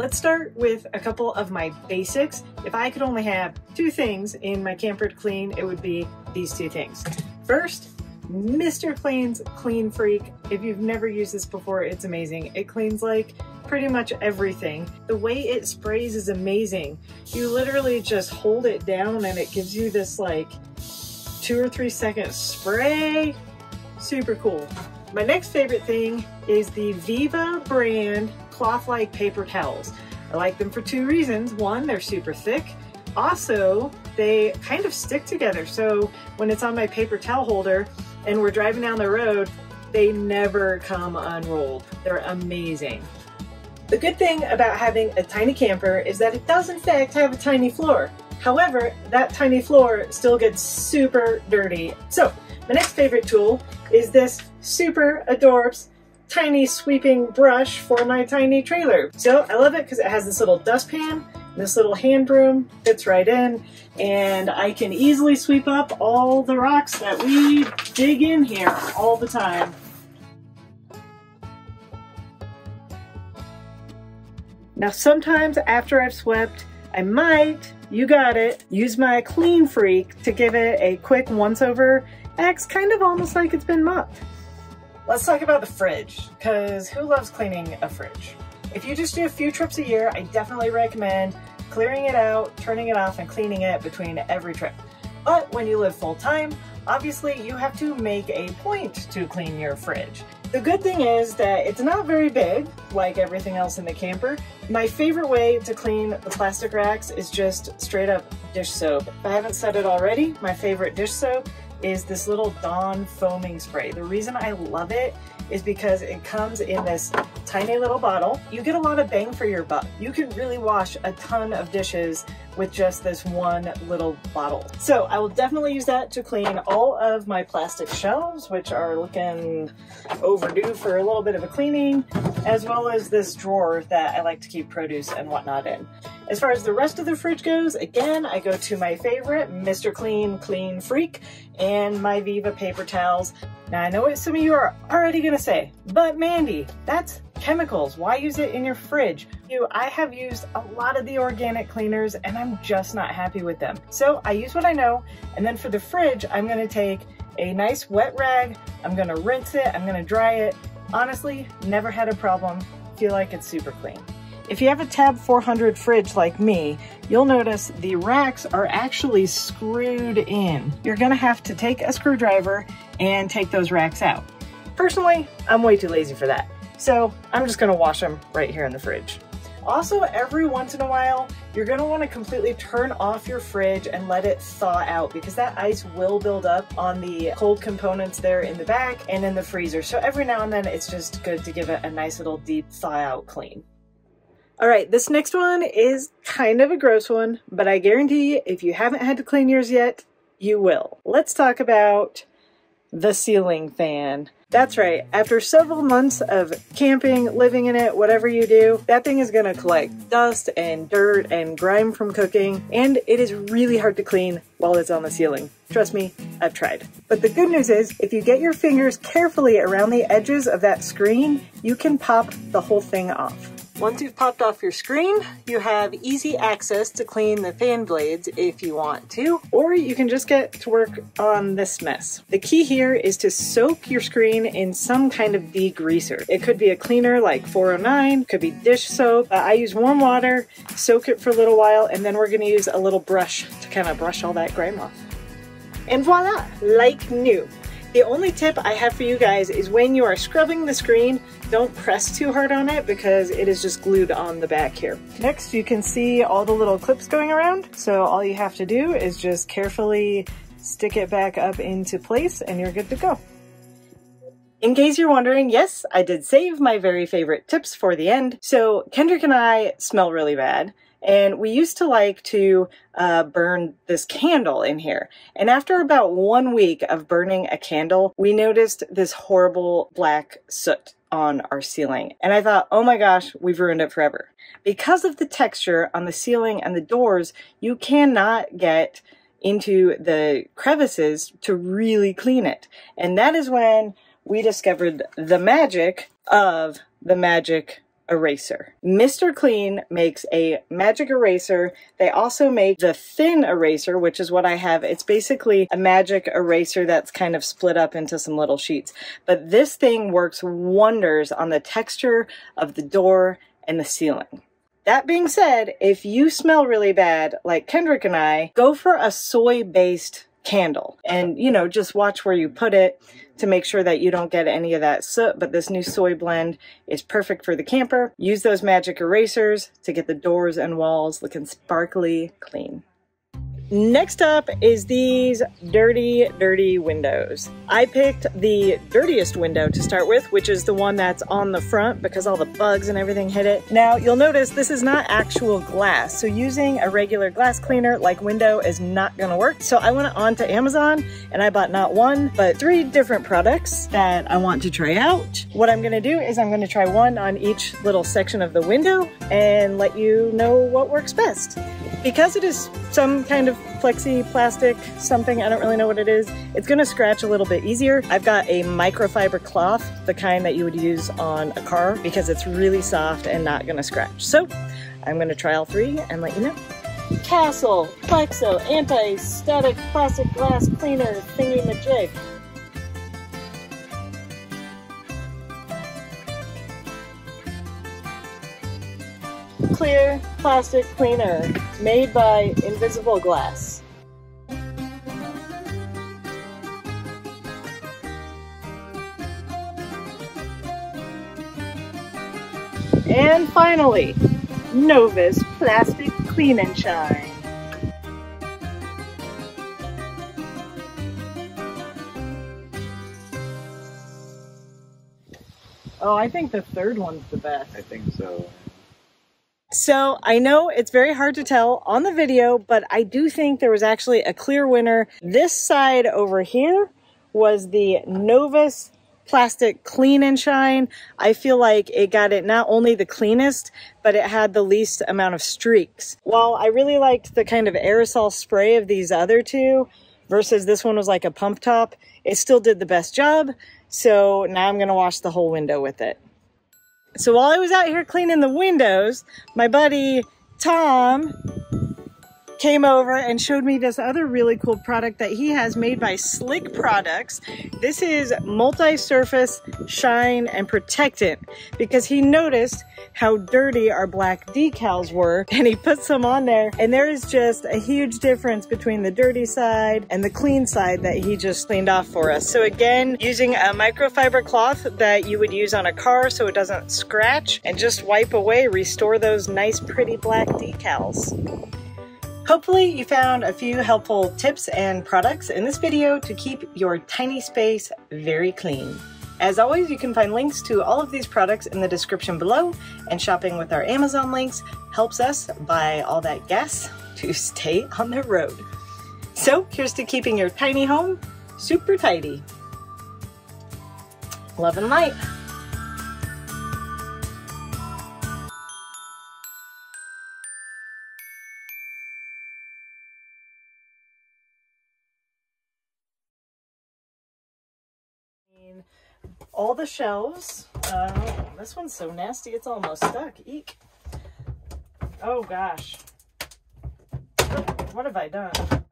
let's start with a couple of my basics. If I could only have two things in my Campered Clean, it would be these two things. First, Mr. Clean's Clean Freak. If you've never used this before, it's amazing. It cleans like pretty much everything. The way it sprays is amazing. You literally just hold it down and it gives you this like 2 or 3 second spray. Super cool. My next favorite thing is the Viva brand cloth-like paper towels. I like them for two reasons. One, they're super thick. Also, they kind of stick together. So when it's on my paper towel holder and we're driving down the road, they never come unrolled. They're amazing. The good thing about having a tiny camper is that it does in fact have a tiny floor. However, that tiny floor still gets super dirty. So my next favorite tool is this super adorbs tiny sweeping brush for my tiny trailer. So I love it because it has this little dustpan. This little hand broom fits right in, and I can easily sweep up all the rocks that we dig in here all the time. Now sometimes after I've swept, I might, you got it, use my Clean Freak to give it a quick once-over. Acts kind of almost like it's been mopped. Let's talk about the fridge, because who loves cleaning a fridge? If you just do a few trips a year, I definitely recommend clearing it out, turning it off, and cleaning it between every trip. But when you live full-time, obviously you have to make a point to clean your fridge. The good thing is that it's not very big, like everything else in the camper. My favorite way to clean the plastic racks is just straight up dish soap. If I haven't said it already, my favorite dish soap is this little Dawn foaming spray. The reason I love it is because it comes in this tiny little bottle. You get a lot of bang for your buck. You can really wash a ton of dishes with just this one little bottle. So I will definitely use that to clean all of my plastic shelves, which are looking overdue for a little bit of a cleaning, as well as this drawer that I like to keep produce and whatnot in. As far as the rest of the fridge goes, again, I go to my favorite, Mr. Clean, Clean Freak, and my Viva paper towels. Now, I know what some of you are already gonna say, but Mandy, that's chemicals. Why use it in your fridge? I have used a lot of the organic cleaners and I'm just not happy with them. So I use what I know, and then for the fridge, I'm gonna take a nice wet rag, I'm gonna rinse it, I'm gonna dry it. Honestly, never had a problem. Feel like it's super clean. If you have a Tab 400 fridge like me, you'll notice the racks are actually screwed in. You're gonna have to take a screwdriver and take those racks out. Personally, I'm way too lazy for that. So I'm just gonna wash them right here in the fridge. Also, every once in a while, you're gonna wanna completely turn off your fridge and let it thaw out, because that ice will build up on the cold components there in the back and in the freezer. So every now and then, it's just good to give it a nice little deep thaw out clean. All right, this next one is kind of a gross one, but I guarantee if you haven't had to clean yours yet, you will. Let's talk about the ceiling fan. That's right, after several months of camping, living in it, whatever you do, that thing is gonna collect dust and dirt and grime from cooking, and it is really hard to clean while it's on the ceiling. Trust me, I've tried. But the good news is, if you get your fingers carefully around the edges of that screen, you can pop the whole thing off. Once you've popped off your screen, you have easy access to clean the fan blades if you want to, or you can just get to work on this mess. The key here is to soak your screen in some kind of degreaser. It could be a cleaner like 409, could be dish soap. I use warm water, soak it for a little while, and then we're gonna use a little brush to kind of brush all that grime off. And voila, like new. The only tip I have for you guys is when you are scrubbing the screen, don't press too hard on it because it is just glued on the back here. Next, you can see all the little clips going around. So all you have to do is just carefully stick it back up into place and you're good to go. In case you're wondering, yes, I did save my very favorite tips for the end. So Kendrick and I smell really bad. And we used to like to burn this candle in here. And after about 1 week of burning a candle, we noticed this horrible black soot on our ceiling. And I thought, oh my gosh, we've ruined it forever. Because of the texture on the ceiling and the doors, you cannot get into the crevices to really clean it. And that is when we discovered the magic of the magic eraser. Mr. Clean makes a magic eraser. They also make the thin eraser, which is what I have. It's basically a magic eraser that's kind of split up into some little sheets. But this thing works wonders on the texture of the door and the ceiling. That being said, if you smell really bad, like Kendrick and I, go for a soy-based candle and, you know, just watch where you put it to make sure that you don't get any of that soot. But this new soy blend is perfect for the camper. Use those magic erasers to get the doors and walls looking sparkly clean. Next up is these dirty, dirty windows. I picked the dirtiest window to start with, which is the one that's on the front because all the bugs and everything hit it. Now you'll notice this is not actual glass. So using a regular glass cleaner like window is not gonna work. So I went onto Amazon and I bought not one, but three different products that I want to try out. What I'm gonna do is I'm gonna try one on each little section of the window and let you know what works best. Because it is some kind of plexi plastic something, I don't really know what it is, it's gonna scratch a little bit easier. I've got a microfiber cloth, the kind that you would use on a car, because it's really soft and not gonna scratch. So I'm gonna try all three and let you know. Castle Plexo anti-static plastic glass cleaner thingy-majig. Clear plastic cleaner made by Invisible Glass. And finally, Novus Plastic Clean and Shine. Oh, I think the third one's the best. I think so. So I know it's very hard to tell on the video, but I do think there was actually a clear winner. This side over here was the Novus Plastic Clean and Shine. I feel like it got it not only the cleanest, but it had the least amount of streaks. While I really liked the kind of aerosol spray of these other two versus this one was like a pump top, it still did the best job. So now I'm gonna wash the whole window with it. So while I was out here cleaning the windows, my buddy Tom came over and showed me this other really cool product that he has made by Slick Products. This is multi-surface shine and protectant because he noticed how dirty our black decals were and he put some on there, and there is just a huge difference between the dirty side and the clean side that he just cleaned off for us. So again, using a microfiber cloth that you would use on a car so it doesn't scratch, and just wipe away, restore those nice pretty black decals. Hopefully you found a few helpful tips and products in this video to keep your tiny space very clean. As always, you can find links to all of these products in the description below, and shopping with our Amazon links helps us buy all that gas to stay on the road. So here's to keeping your tiny home super tidy. Love and light. All the shelves. Oh, this one's so nasty, it's almost stuck. Eek. Oh gosh. What have I done?